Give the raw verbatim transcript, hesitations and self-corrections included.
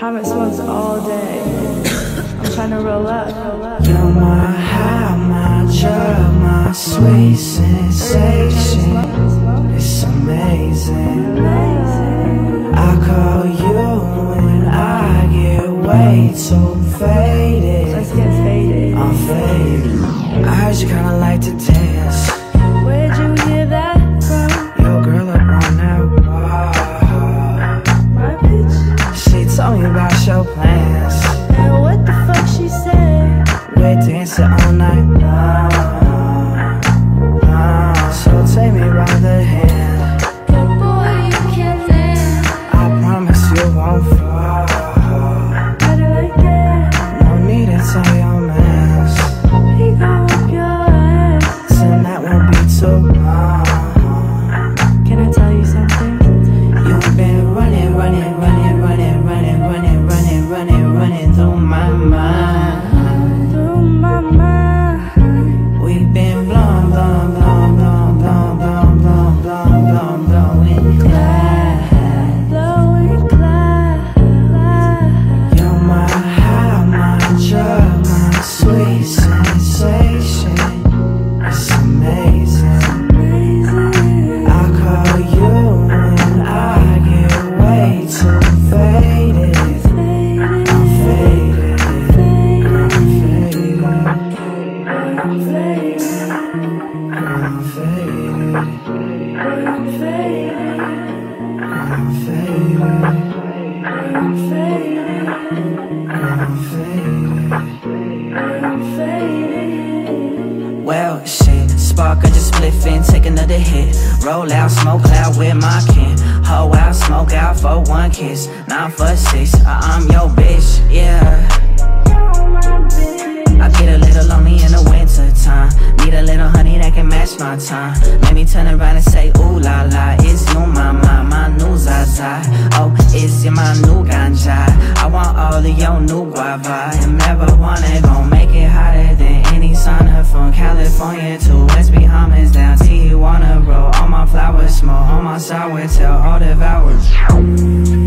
Hermit swans all day. I'm trying to roll up. You're my high, my joy, my sweet sensation. It's amazing. I call you when I get way too faded. Let's get faded. I'm faded. I heard you kinda like to dance. Where'd you hear that from? Yo, girl, up on that bar. My bitch. She told me about your plans. And what the fuck she said? We're dancing all night long, long. So take me by the hand. Good boy, you can't dance. I promise you won't fall. Better like that. No need to tell your mans. He gon' whoop your ass. And that won't be too long. Can I tell you something? You've been running, running, running, running, running, running, running, running, running through my mind. Through my mind. We've been blown, blown, blown, blown, blown, blown, blown, blown, blown, blowing clouds, blowing clouds. You're my high, my drug, my sweet sensation. It's amazing. I call you when I get way too faded. I'm faded. I'm faded. I'm faded. I'm faded. I'm faded. I'm faded. I'm faded. I'm faded. Well, shit, spark, I just spliff in, take another hit. Roll out, smoke cloud with my kin. Hoe out, smoke out for one kiss. Nine for six, I, I'm your bitch, yeah. I get a little lonely in the winter time. Need a little honey that can match my time. Let me turn around and say, ooh la la. It's you, my, my, my new zaza. Oh, it's you, my new ganja. I want all of your new guava. And marijuana gon' make it hotter than any sauna. From California to West Bahamas, down Tijuana, roll all my flowers, smoke all my sour, till all devours.